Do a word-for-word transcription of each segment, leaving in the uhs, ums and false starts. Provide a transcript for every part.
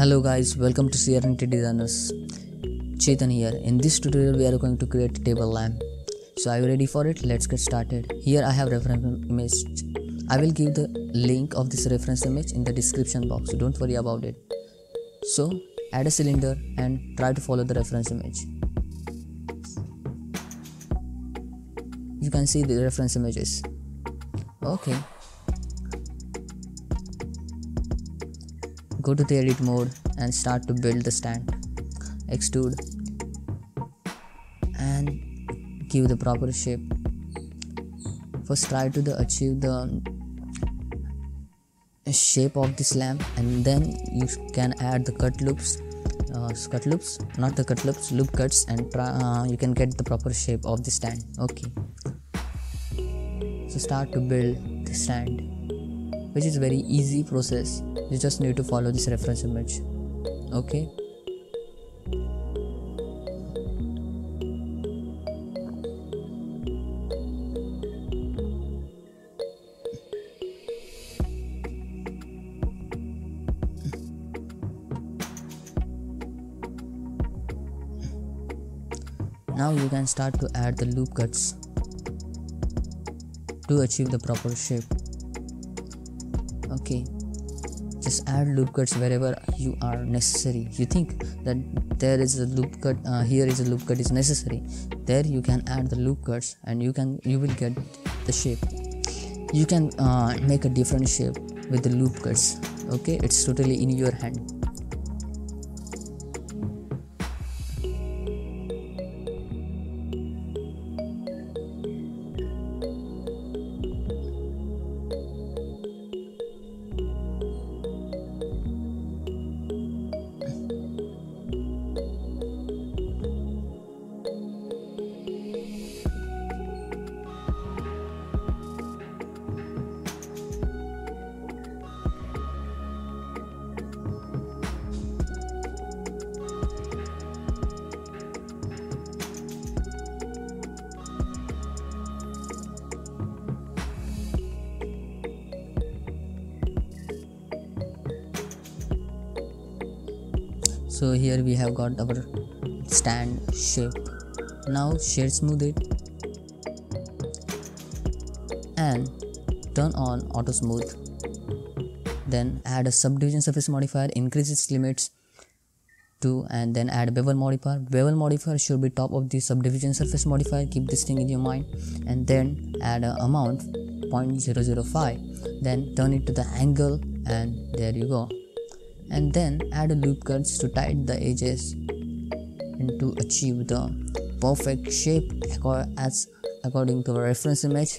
Hello guys, welcome to C R N T Designers. Chetan here. In this tutorial we are going to create a table lamp. So are you ready for it? Let's get started. Here I have reference image. I will give the link of this reference image in the description box. Don't worry about it. So add a cylinder and try to follow the reference image. You can see the reference images. Okay. Go to the edit mode and start to build the stand. Extrude and give the proper shape. First try to the achieve the shape of this lamp, and then you can add the cut loops, uh, cut loops, not the cut loops, loop cuts, and try, uh, you can get the proper shape of the stand. Okay, so start to build the stand, which is very easy process. You just need to follow this reference image. Okay. Now you can start to add the loop cuts to achieve the proper shape. Okay. Just add loop cuts wherever you are necessary. You think that there is a loop cut, uh, here is a loop cut is necessary. There you can add the loop cuts, and you can you will get the shape. You can uh, make a different shape with the loop cuts. Okay, it's totally in your hand. So here we have got our stand shape. Now shade smooth it and turn on auto smooth. Then add a subdivision surface modifier, increase its limits to, and then add a bevel modifier. Bevel modifier should be top of the subdivision surface modifier. Keep this thing in your mind, and then add an amount zero point zero zero five. Then turn it to the angle, and there you go. And then add a loop cuts to tighten the edges and to achieve the perfect shape as according to our reference image.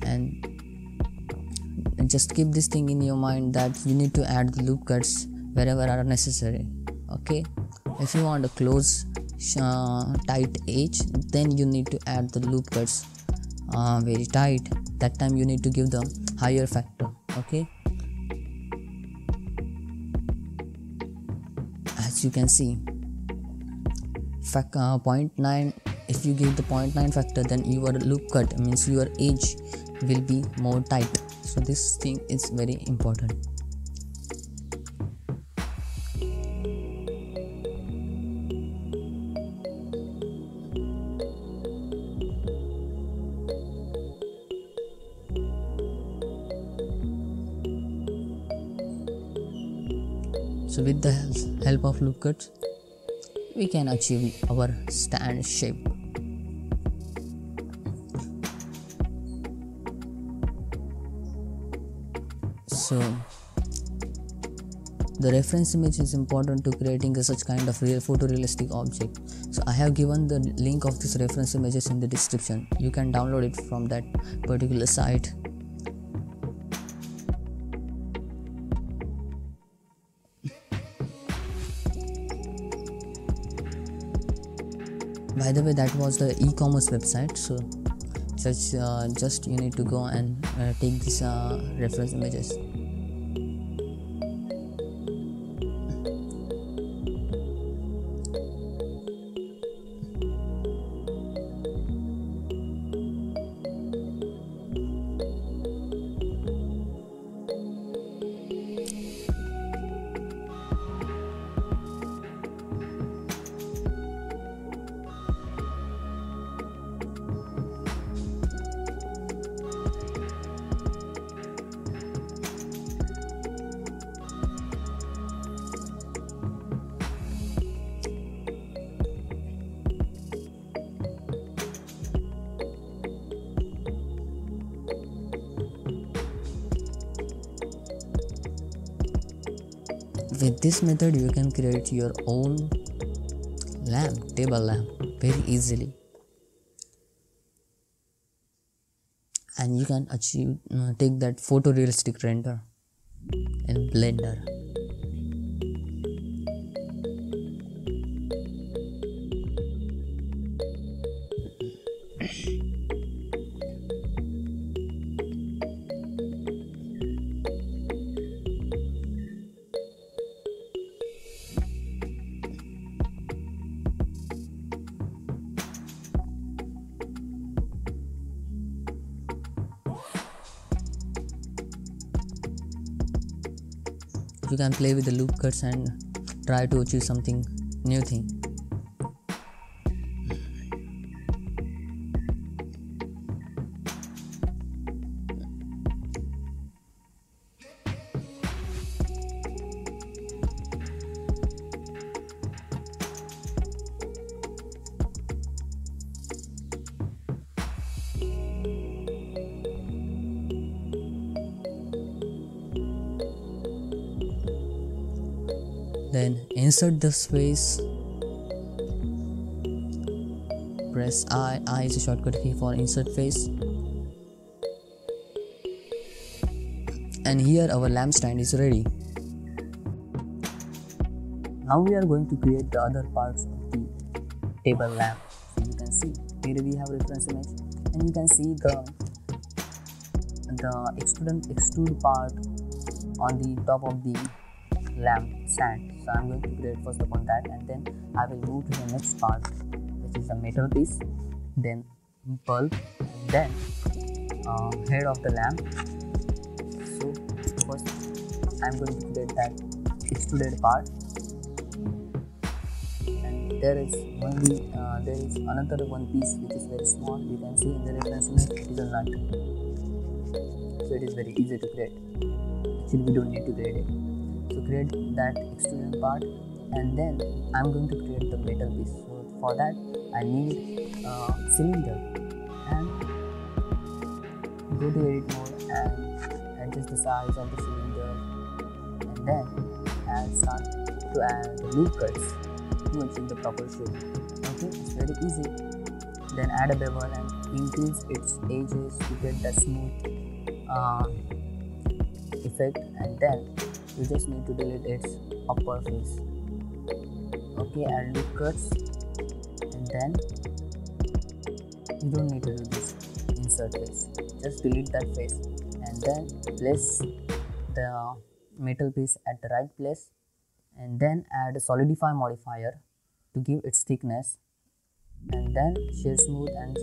And just keep this thing in your mind that you need to add the loop cuts wherever are necessary. Okay, if you want a close uh, tight edge, then you need to add the loop cuts uh, very tight. That time you need to give the higher factor. Okay, you can see fact, uh, zero point nine. If you give the zero point nine factor, then your loop cut means your edge will be more tight. So this thing is very important. So with the help of loop cuts, we can achieve our stand shape. So the reference image is important to creating a such kind of real photorealistic object. So I have given the link of this reference images in the description. You can download it from that particular site. By the way, that was the e-commerce website, so just, uh, just you need to go and uh, take these uh, reference images. with this method you can create your own lamp, table lamp, very easily, and you can achieve uh, take that photorealistic render in Blender. You can play with the loop cuts and try to achieve something new thing. Then insert the space, press I, I is a shortcut key for insert face, and here our lamp stand is ready. Now we are going to create the other parts of the table lamp. So you can see here we have reference image, and you can see the, the extrude, extrude part on the top of the lamp stand. So I'm going to create first upon that, and then I will move to the next part, which is the metal piece, then bulb, and then uh, head of the lamp. So first I'm going to create that extruded part, and there is only uh, there is another one piece which is very small. You can see in the reference image it is a nut, so it is very easy to create. Actually we don't need to create it. So create that extrusion part, and then I'm going to create the metal piece. So for that I need a cylinder, and go to edit mode and adjust the size of the cylinder, and then I'll start to add the loop cuts to achieve the proper shape. Okay, it's very easy. Then add a bevel and increase its edges to get the smooth uh, effect, and then you just need to delete its upper face. Okay, add loop cuts, and then you don't need to do this insert face. Just delete that face, and then place the metal piece at the right place, and then add a solidify modifier to give its thickness, and then shear smooth and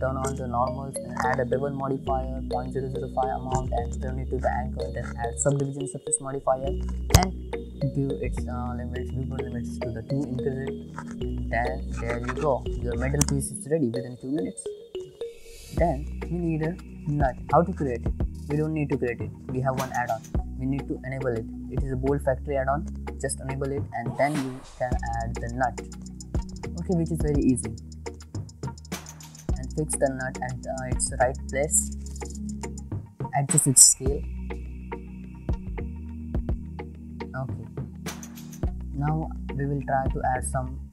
turn on the normals, and add a bevel modifier, zero point zero zero five amount, and turn it to the anchor. Then add subdivision surface modifier and give its uh, limits, viewport limits to the two, increase it, and then there you go. Your metal piece is ready within two minutes. Then we need a nut. How to create it? We don't need to create it. We have one add-on. We need to enable it. It is a Bolt Factory add-on. Just enable it, and then you can add the nut. Okay, which is very easy. Fix the nut at uh, its right place, adjust its scale. Okay, now we will try to add some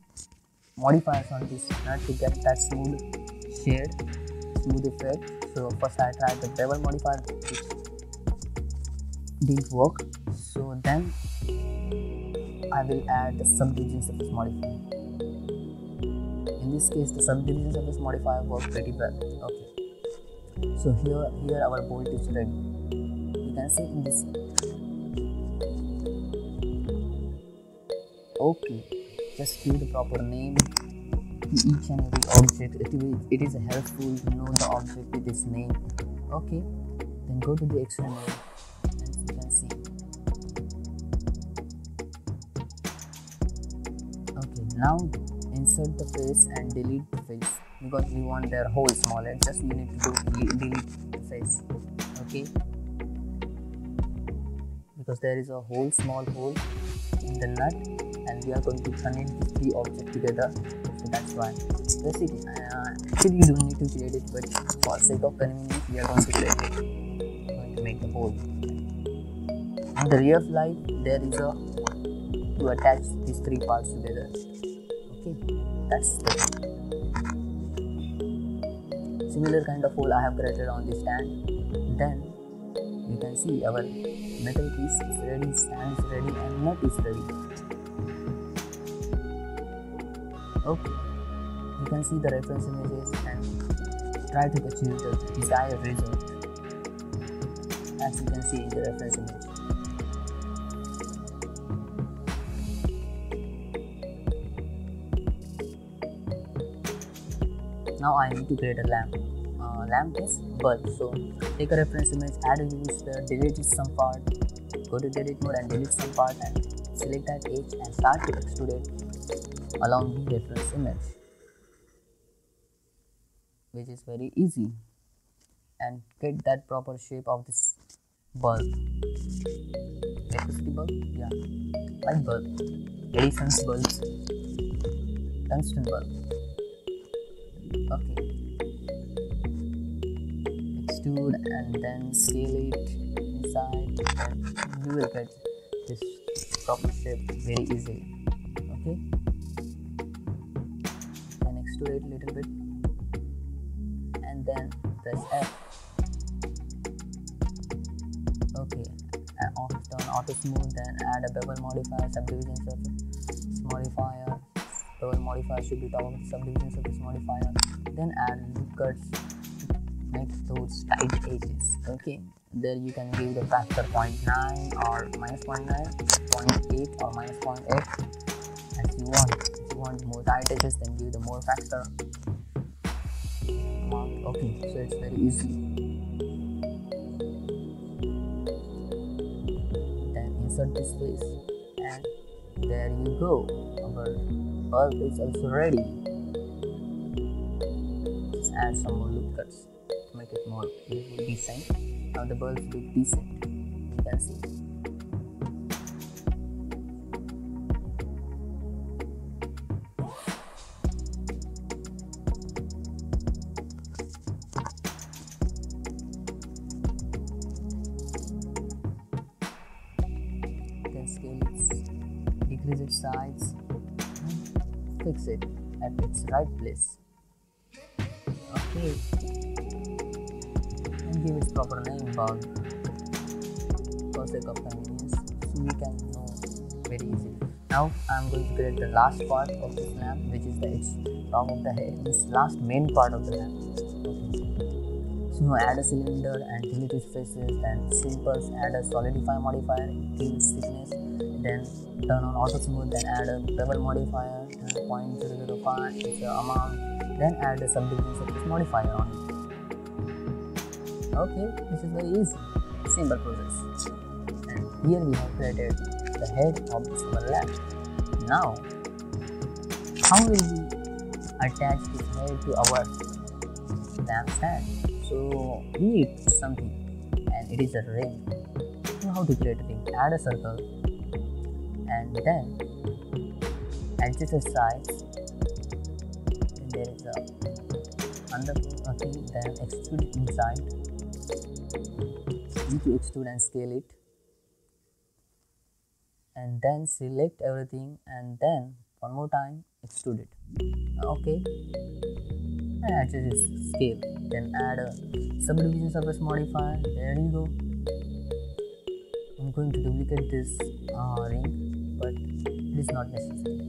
modifiers on this nut to get that smooth shade, smooth effect. So first I tried the bevel modifier, which didn't work, so then I will add the subdivision surface modifier. In this case, the subdivision surface modifier worked pretty well. Okay, so here here our bolt is ready. You can see in this. Okay, just give the proper name to each and every object. It, will, it is helpful to know the object with its name. Okay, then go to the extrude mode, and you can see. Okay, now insert the face and delete the face, because we want their hole smaller. Just we need to do delete the face. Okay, because there is a whole small hole in the nut, and we are going to connect the three objects together. So that's why that's it. Uh, actually you don't need to create it, but for sake of convenience we are going to create it. We're going to make the hole. In the real life, there is a to attach these three parts together. Okay, that's it. Similar kind of hole I have created on this stand. Then you can see our metal piece is ready, stand is ready, and nut is ready. Okay, you can see the reference images and try to achieve the desired result, as you can see in the reference image. Now I need to create a lamp. Uh, lamp is bulb. So take a reference image, add a U V sphere, delete some part, go to edit mode and delete some part and select that edge and start to extrude it along the reference image, which is very easy, and get that proper shape of this bulb. Electricity bulb? Yeah. Light bulb. Edison's bulbs. Tungsten bulb. Okay, extrude and then scale it inside, and you will get this proper shape very easily. Okay, and extrude it a little bit and then press F. Okay, and auto turn auto smooth, then add a bevel modifier, subdivision surface modifier. Bevel modifier should be top of the subdivision surface modifier. Then add loop cuts to make those tight edges. Okay, there you can give the factor zero point nine or minus zero point nine, zero point eight or minus zero point eight as you want. If you want more tight edges, then give the more factor. Okay, so it's very easy. Then insert this face, and there you go. Our bulb is also ready. Just add some more loop cuts to make it more decent. Now the bulb look decent, you can see. You can scale it, decrease its size, fix it at its right place. Okay, and give its proper name, bulb, for sake of convenience, so we can know very easily. Now I'm going to create the last part of this lamp, which is the edge, top of the head, this last main part of the lamp. Okay. So now add a cylinder and delete its faces, then simples, add a solidify modifier, increase thickness, then turn on auto smooth, then add a bevel modifier, zero point zero zero five is the amount, then add a subdivision surface modifier on it. Okay, this is very easy, simple process. And here we have created the head of this lamp. Now, how will we attach this head to our lamp stand? So we need something, and it is a ring. So how to create a ring? Add a circle, and then adjust the size, and there is a under okay, then extrude it inside. You need to extrude and scale it, and then select everything, and then one more time extrude it. Okay, and adjust its scale, then add a subdivision surface modifier. There you go. I'm going to duplicate this uh, ring, but it is not necessary.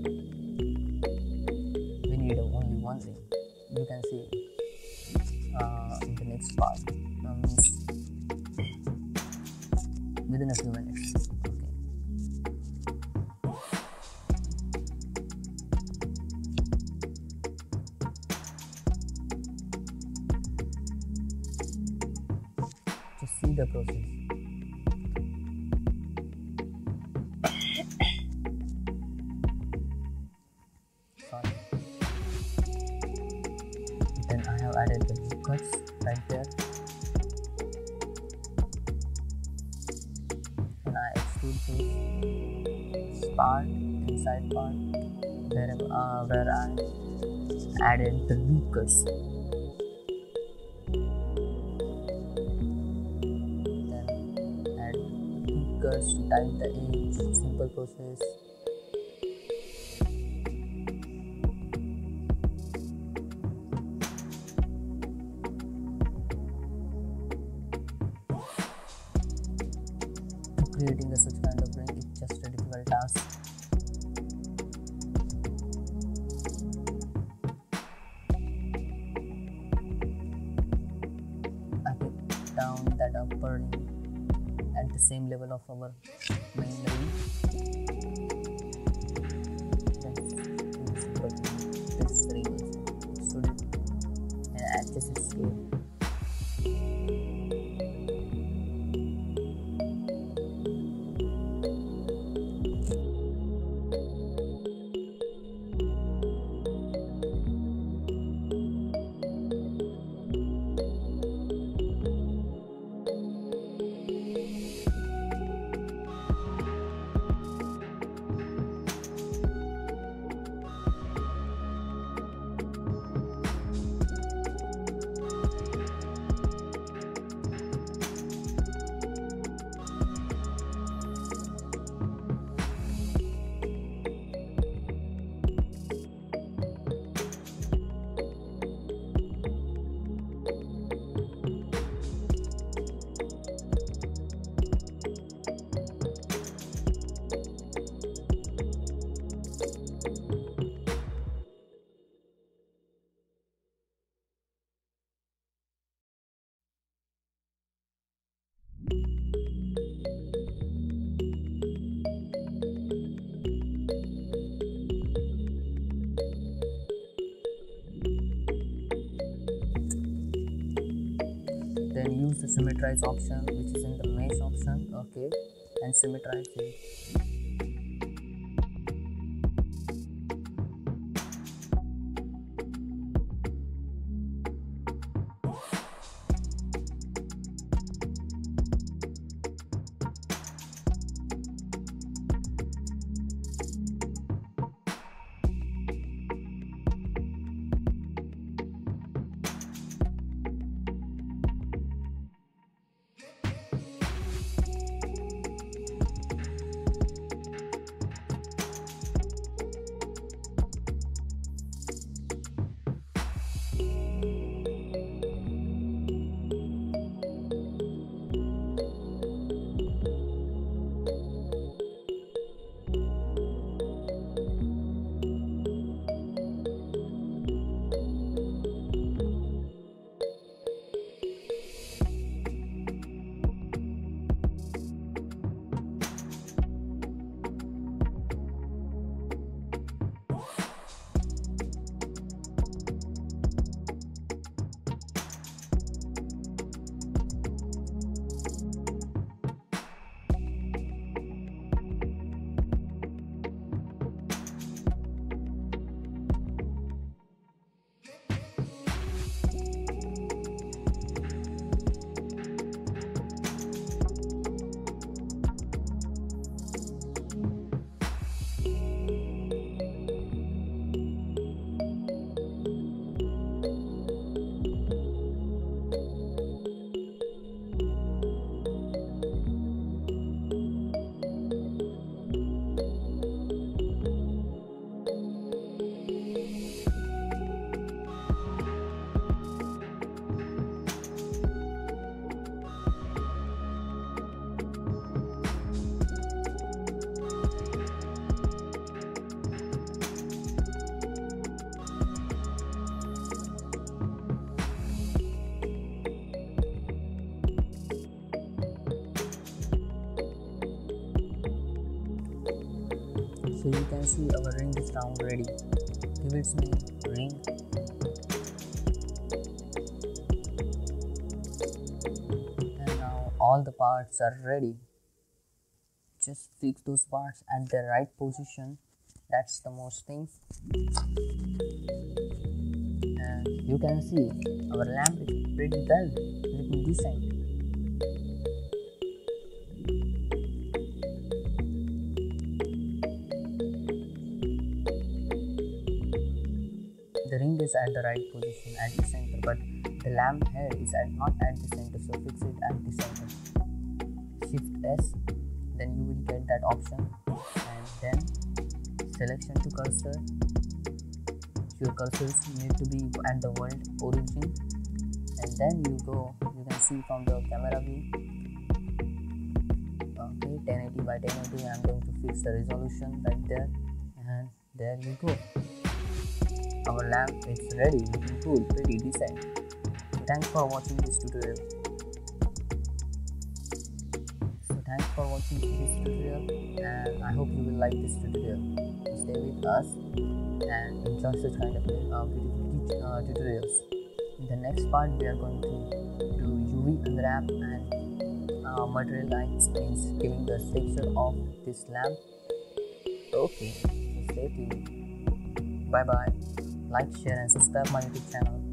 Only one thing you can see uh, in the next part, um, within a few minutes. Okay, just see the process. Added the loop cuts right there, and I extrude this part, inside part, where, uh, where I added the loop cuts. Then add loop cut first tighten the edge. Simple process. Creating a such kind of ring is just a difficult task. I put down that upper ring at the same level of our main ring. This ring is solid and adjust its scale. Then use the symmetrize option, which is in the mesh option, okay, and symmetrize it. So you can see our ring is now ready. Give its name ring. And now all the parts are ready. Just fix those parts at the right position. That's the most thing. And you can see our lamp is pretty well. Pretty decent. The ring is at the right position at the center, but the lamp head is at not at the center, so fix it at the center. Shift S, then you will get that option, and then selection to cursor. Your cursors need to be at the world origin, and then you go, you can see from the camera view. Okay, ten eighty by ten eighty. I'm going to fix the resolution right there, and there you go. Our lamp is ready, looking cool, pretty decent. So thanks for watching this tutorial. So thanks for watching this tutorial, and I hope you will like this tutorial. Stay with us and enjoy such kind of uh, beautiful uh, tutorials. In the next part, we are going to do U V unwrap and uh, materialize, means giving the texture of this lamp. Okay, so stay tuned. Bye bye. Like, share, and subscribe my YouTube channel.